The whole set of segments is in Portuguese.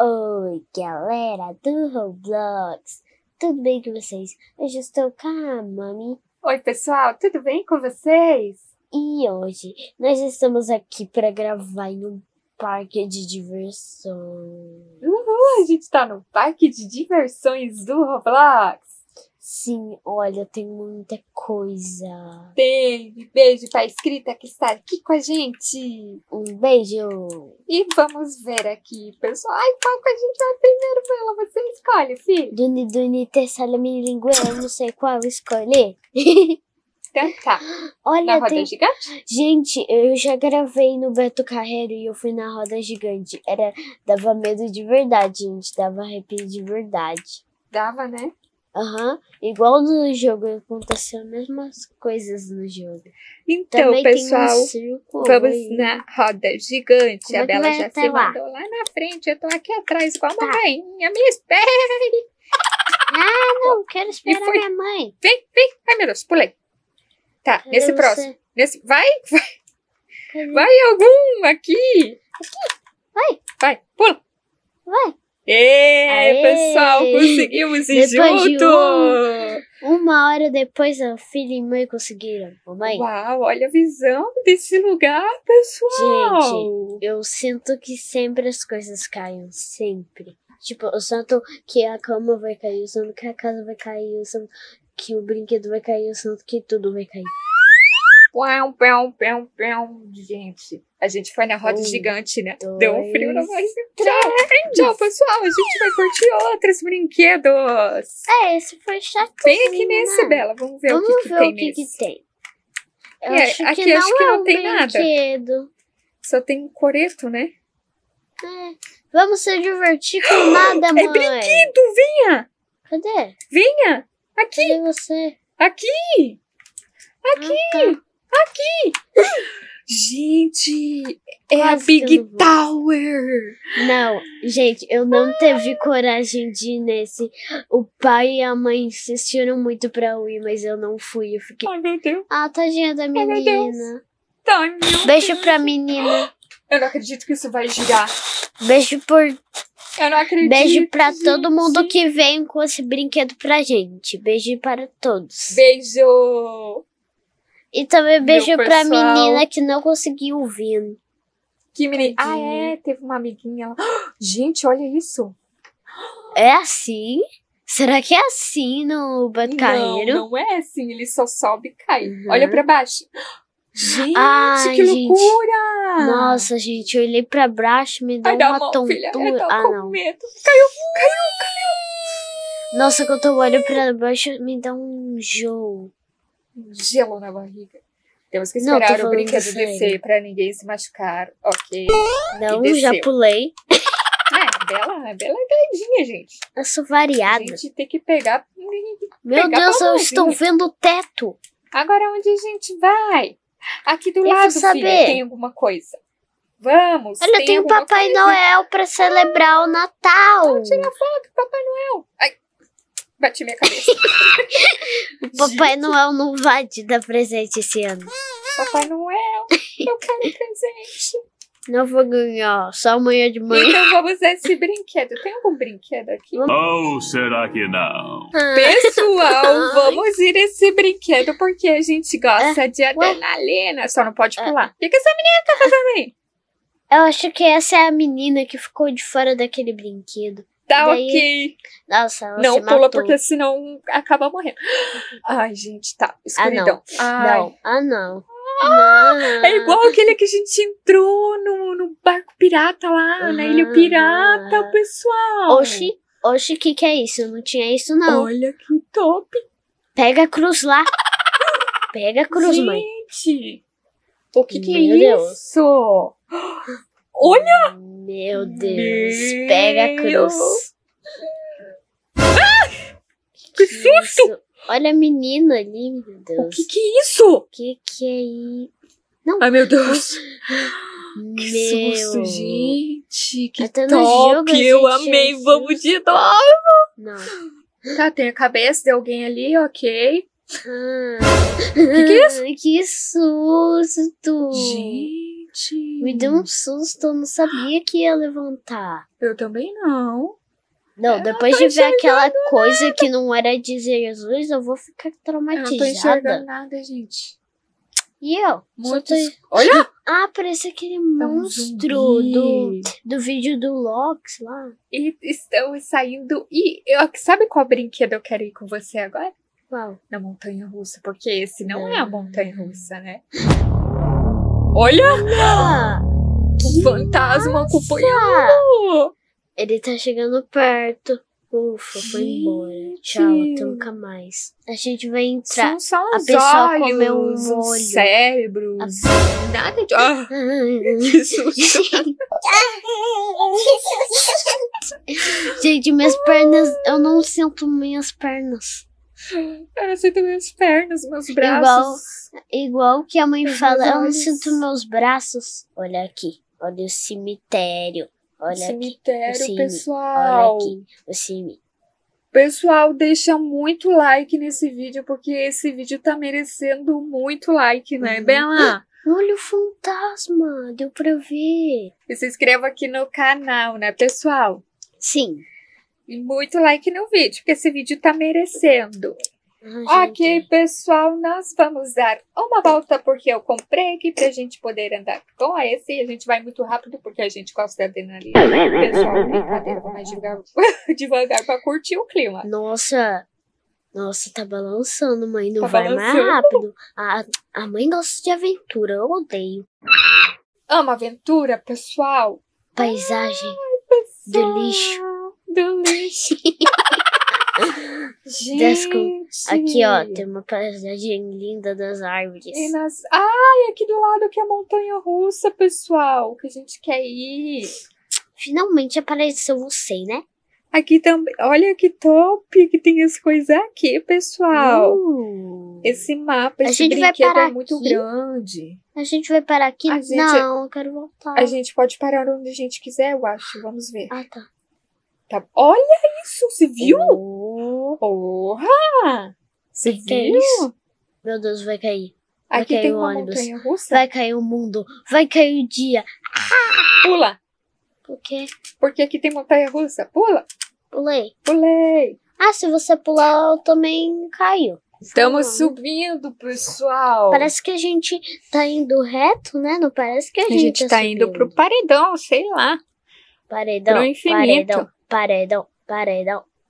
Oi galera do Roblox, tudo bem com vocês? Hoje eu estou com a Mami. Oi pessoal, tudo bem com vocês? E hoje nós estamos aqui para gravar em um parque de diversões. A gente está no parque de diversões do Roblox. Sim, olha, tem muita coisa. Tem, beijo pra inscrita que está aqui com a gente. Um beijo. E vamos ver aqui, pessoal. Ai, qual que a gente vai primeiro, Bela? Você escolhe, filho. Duni, duni, tessala, milingue, eu não sei qual escolher. Então tá. Olha, na roda gigante? Gente, eu já gravei no Beto Carreiro e eu fui na roda gigante. Dava medo de verdade, gente. Dava arrepio de verdade. Dava, né? Igual no jogo, aconteceu as mesmas coisas no jogo. Então, também pessoal, vamos aí na roda gigante. Como a Bela já se mandou lá na frente, eu tô aqui atrás igual uma rainha. Me espere! Ah, não, quero esperar minha mãe. Vem, vem. Ai, meu Deus, pulei. Tá, cadê nesse você? Próximo. Nesse... Vai, vai. Cadê? Vai algum aqui. Aqui, vai. Vai, pula. Vai. Ê, pessoal, conseguimos ir junto! Uma hora depois, a filha e mãe conseguiram. Mamãe. Uau, olha a visão desse lugar, pessoal! Gente, eu sinto que sempre as coisas caem, sempre. Tipo, eu sinto que a cama vai cair, eu sinto que a casa vai cair, eu sinto que o brinquedo vai cair, eu sinto que tudo vai cair. Pão, pão, pão, pão. Gente, a gente foi na roda gigante, né? Dois, deu um frio na voz. Tchau, pessoal. A gente vai curtir outros brinquedos. É, esse foi chato. Vem aqui nesse, Bela. Vamos ver o que tem nesse. Vamos ver o que tem. Eu acho que não tem brinquedo. Nada. Só tem um coreto, né? É. Vamos se divertir com nada, mãe. É brinquedo, venha. Cadê? Venha. Aqui. Cadê você? Aqui. Aqui. Ah, tá. Aqui! Gente, é a Big Tower! Não, gente, eu não teve coragem de ir nesse. O pai e a mãe insistiram muito pra eu ir, mas eu não fui. Eu fiquei... Ai, meu Deus! Ah, tadinha da menina. Ai, meu Deus. Beijo pra menina. Eu não acredito que isso vai girar. Beijo por... Eu não acredito. Beijo pra todo mundo que vem com esse brinquedo pra gente. Beijo para todos. Beijo! E também beijo pra menina que não conseguiu vir. Que menina? Ah, é? Teve uma amiguinha. Ela... Oh, gente, olha isso. É assim? Será que é assim no Beto Carreiro? Não, não é assim. Ele só sobe e cai. Olha pra baixo. Gente, que loucura! Nossa, gente, eu olhei pra baixo e me deu uma tontura. Ah, não. Caiu, caiu. Nossa, quando eu olho pra baixo, me dá um enjoo. Gelo na barriga. Temos que esperar o brinquedo descer pra ninguém se machucar. Ok. Não, já pulei. Bela é doidinha, gente. Eu sou variada. A gente tem que pegar. Meu Deus, eu estou vendo o teto. Agora onde a gente vai? Aqui do lado, filha, tem alguma coisa. Vamos. Olha, tem o Papai Noel pra celebrar o Natal. Vamos tirar foto, Papai Noel. Ai. Bati minha cabeça. O Papai Noel não vai te dar presente esse ano. Papai Noel, eu quero presente. Não vou ganhar, só amanhã de manhã. Então vamos a esse brinquedo. Tem algum brinquedo aqui? Ou será que não? Pessoal, vamos ir a esse brinquedo porque a gente gosta de adrenalina. Só não pode pular. O que essa menina tá fazendo aí? Eu acho que essa é a menina que ficou de fora daquele brinquedo. Tá, daí... ok. Nossa, não se pula matou, porque senão acaba morrendo. Ai, gente, tá. Escuridão. Não. É igual aquele que a gente entrou no barco pirata lá, na Ilha Pirata, pessoal. Oxi, oxi, o que é isso? Não tinha isso, não. Olha que top. Pega a cruz lá. Pega a cruz, gente, mãe. Gente, o que é isso? Deus. Olha! Meu Deus, pega a cruz. Ah! Que susto! Olha a menina ali, meu Deus. O que é isso? O que é isso? Não. Ai, meu Deus. Que susto, gente. Que até top, jogo, eu amei. Vamos de novo. Não. Tá, tem a cabeça de alguém ali, ok. Que é isso? Que susto. Gente. gente. Me deu um susto, eu não sabia que ia levantar. Eu também não. Não, depois de ver aquela coisa nada. Que não era de Jesus, eu vou ficar traumatizada. Eu não tô enxergando nada, gente. E eu? Olha! Ah, parece aquele monstro do vídeo do Loki lá. E estão saindo... E eu, sabe qual brinquedo eu quero ir com você agora? Qual? Na montanha-russa, porque esse não é a montanha-russa, né? Olha! O fantasma acompanhou! Ele tá chegando perto. Ufa, foi embora. Tchau, até nunca mais. A gente vai entrar. São só os olhos, comeu um olho. Cérebros. Nada de... que susto. Gente, minhas pernas... Eu não sinto minhas pernas. Eu não sinto minhas pernas, meus braços. Igual que a mãe fala, eu não sinto meus braços. Olha aqui, olha o cemitério. Olha cemitério, aqui, pessoal. Olha aqui, o cemitério. Pessoal, deixa muito like nesse vídeo, porque esse vídeo tá merecendo muito like, né, Bela? Olha o fantasma, deu pra ver. E se inscreva aqui no canal, né, pessoal? Sim. E muito like no vídeo, porque esse vídeo tá merecendo. Ok, pessoal, nós vamos dar uma volta porque eu comprei aqui pra gente poder andar com esse e a gente vai muito rápido porque a gente gosta da adrenalina. Pessoal, brincadeira, vou mais devagar pra curtir o clima. Nossa, nossa, tá balançando, mãe, não vai mais rápido. A mãe gosta de aventura, eu odeio. Amo aventura, pessoal. Paisagem do lixo. Do lixo. Gente. Aqui, ó, tem uma paisagem linda das árvores. E nas... Ai, aqui do lado que é a montanha-russa, pessoal, que a gente quer ir. Finalmente apareceu você, né? Aqui também. Olha que top que tem as coisas aqui, pessoal. Esse mapa, esse brinquedo é muito grande. A gente vai parar aqui? Não, eu quero voltar. A gente pode parar onde a gente quiser, eu acho. Vamos ver. Ah, tá. Tá. Olha isso, você viu? Porra! Você viu? Meu Deus, vai cair. Vai aqui cair tem o uma ônibus. Montanha-russa? Vai cair o mundo. Vai cair o dia. Pula. Por quê? Porque aqui tem montanha-russa. Pula. Pulei. Pulei. Ah, se você pular, eu também caio. Estamos subindo, pessoal. Parece que a gente tá indo reto, né? Não parece que a gente tá subindo. Indo pro paredão, sei lá. Paredão, pro infinito. Paredão.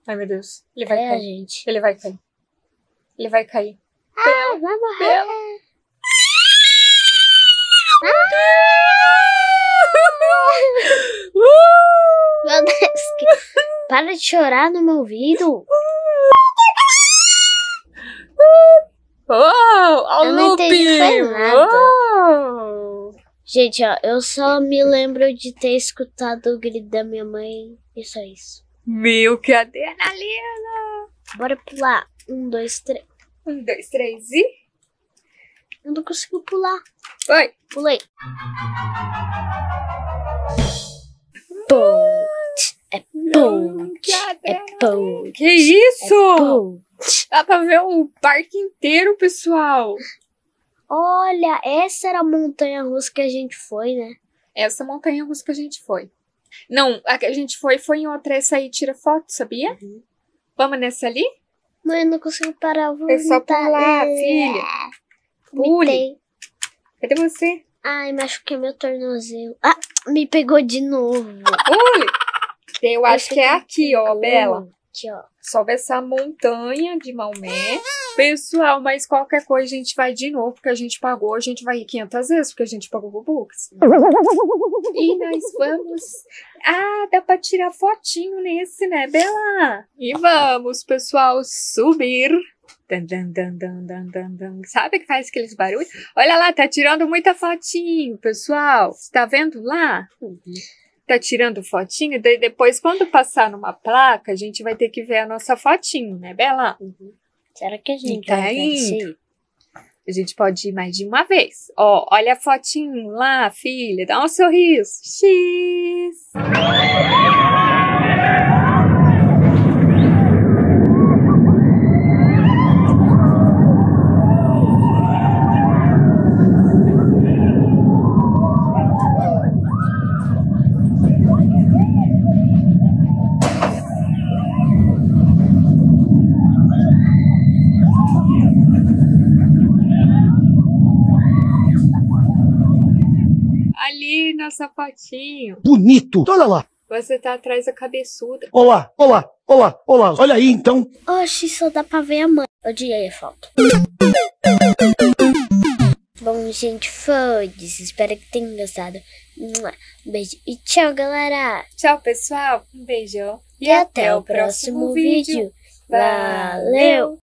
Ai, meu Deus. Ele vai cair. Gente. Ele vai cair. Ele vai cair. Ah, vai morrer. Meu Deus. Para de chorar no meu ouvido. Eu não entendi nada. Gente, ó, eu só me lembro de ter escutado o grito da minha mãe e só isso. Meu, que adrenalina! Bora pular. 1, 2, 3. 1, 2, 3 e... Eu não consigo pular. Vai. Pulei. Ponte. É ponte. É ponte. Que isso? É dá pra ver o parque inteiro, pessoal. Olha, essa era a montanha-russa que a gente foi, né? Essa montanha-russa que a gente foi. Não, a que a gente foi em outra. Essa aí tira foto, sabia? Vamos nessa ali? Mãe, eu não consigo parar. Eu vou só pular, filha. Pule. Cadê você? Ai, machuquei meu tornozelo. Ah, me pegou de novo. Pule. Eu acho que é aqui, ó, Bela. Aqui, ó. Sobe essa montanha de Maomé. Pessoal, mas qualquer coisa a gente vai de novo, porque a gente pagou, a gente vai ir 500 vezes, porque a gente pagou o Roblox. E nós vamos... Ah, dá pra tirar fotinho nesse, né, Bela? E vamos, pessoal, subir. Dan, dan, dan, dan, dan, dan, dan. Sabe que faz aqueles barulhos? Olha lá, tá tirando muita fotinho, pessoal. Você tá vendo lá? Tá tirando fotinho, daí depois quando passar numa placa, a gente vai ter que ver a nossa fotinho, né, Bela? Será que a gente vai indo? A gente pode ir mais de uma vez. Ó, olha a fotinho lá, filha. Dá um sorriso. X. menina, sapatinho. Bonito. Olha lá. Você tá atrás da cabeçuda. Olá, olá, olá, olá. Olha aí, então. Oxi, só dá pra ver a mãe. Odiei a foto. Bom, gente, foda-se. Espero que tenham gostado. Um beijo e tchau, galera. Tchau, pessoal. Um beijão. E até o próximo vídeo. Valeu!